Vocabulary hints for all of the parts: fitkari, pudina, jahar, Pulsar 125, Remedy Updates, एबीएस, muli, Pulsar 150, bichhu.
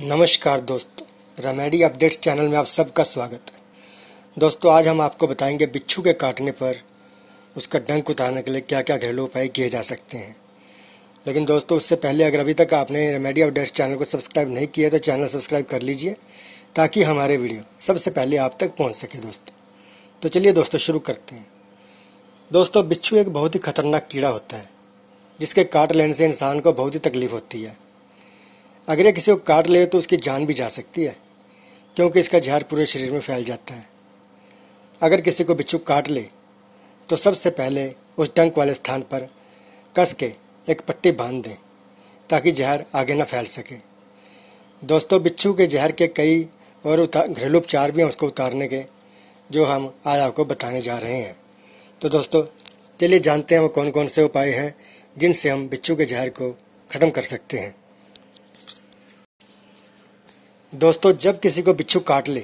नमस्कार दोस्तों, remedy updates channel में आप सबका स्वागत है। दोस्तों, आज हम आपको बताएंगे बिच्छू के काटने पर उसका डंक उतारने के लिए क्या क्या घरेलू उपाय किए जा सकते हैं। लेकिन दोस्तों, उससे पहले अगर अभी तक आपने रेमेडी अपडेट्स चैनल को सब्सक्राइब नहीं किया तो चैनल सब्सक्राइब कर लीजिए ताकि हमारे वीडियो सबसे पहले आप तक पहुँच सके। दोस्तों तो चलिए दोस्तों शुरू करते हैं। दोस्तों, बिच्छू एक बहुत ही खतरनाक कीड़ा होता है जिसके काट लेने से इंसान को बहुत ही तकलीफ होती है। अगर ये किसी को काट ले तो उसकी जान भी जा सकती है क्योंकि इसका जहर पूरे शरीर में फैल जाता है। अगर किसी को बिच्छू काट ले तो सबसे पहले उस डंक वाले स्थान पर कस के एक पट्टी बांध दें ताकि जहर आगे ना फैल सके। दोस्तों, बिच्छू के जहर के कई और घरेलू उपचार भी हैं उसको उतारने के, जो हम आज आपको बताने जा रहे हैं। तो दोस्तों चलिए जानते हैं वो कौन कौन से उपाय हैं जिनसे हम बिच्छू के जहर को ख़त्म कर सकते हैं। दोस्तों, जब किसी को बिच्छू काट ले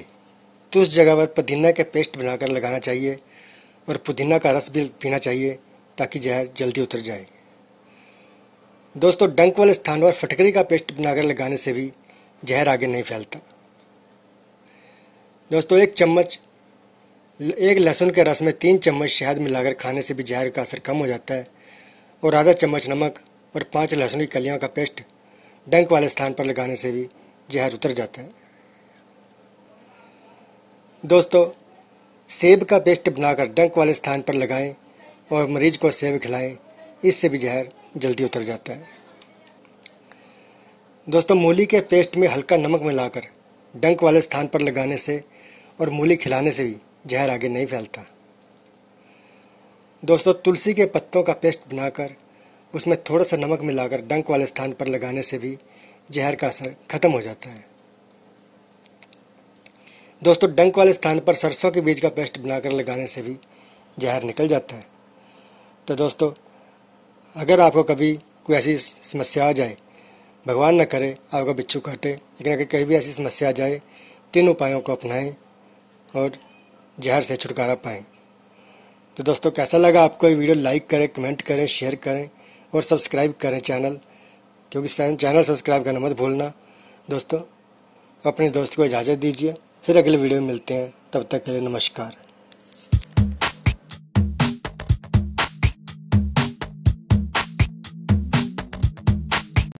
तो उस जगह पर पुदीना के पेस्ट बनाकर लगाना चाहिए और पुदीना का रस भी पीना चाहिए ताकि जहर जल्दी उतर जाए। दोस्तों, डंक वाले स्थान पर फटकरी का पेस्ट बनाकर लगाने से भी जहर आगे नहीं फैलता। दोस्तों, एक लहसुन के रस में 3 चम्मच शहद मिलाकर खाने से भी जहर का असर कम हो जाता है और आधा चम्मच नमक और 5 लहसुन की कलियों का पेस्ट डंक वाले स्थान पर लगाने से भी जहर उतर जाता है। दोस्तों, सेब का पेस्ट बनाकर डंक वाले स्थान पर लगाएं और मरीज को सेब खिलाएं, इससे भी जहर जल्दी उतर जाता है। दोस्तों, मूली के पेस्ट में हल्का नमक मिलाकर डंक वाले स्थान पर लगाने से और मूली खिलाने से भी जहर आगे नहीं फैलता। दोस्तों, तुलसी के पत्तों का पेस्ट बनाकर उसमें थोड़ा सा नमक मिलाकर डंक वाले स्थान पर लगाने से भी जहर का असर खत्म हो जाता है। दोस्तों, डंक वाले स्थान पर सरसों के बीज का पेस्ट बनाकर लगाने से भी जहर निकल जाता है। तो दोस्तों, अगर आपको कभी कोई ऐसी समस्या आ जाए, भगवान न करे आपका बिच्छू काटे, लेकिन अगर कभी भी ऐसी समस्या आ जाए, 3 उपायों को अपनाएं और जहर से छुटकारा पाएं। तो दोस्तों, कैसा लगा आपको ये वीडियो? लाइक करें, कमेंट करें, शेयर करें और सब्सक्राइब करें चैनल, क्योंकि चैनल सब्सक्राइब करना मत भूलना। दोस्तों, अपने दोस्त को इजाज़त दीजिए, फिर अगले वीडियो में मिलते हैं। तब तक के लिए नमस्कार।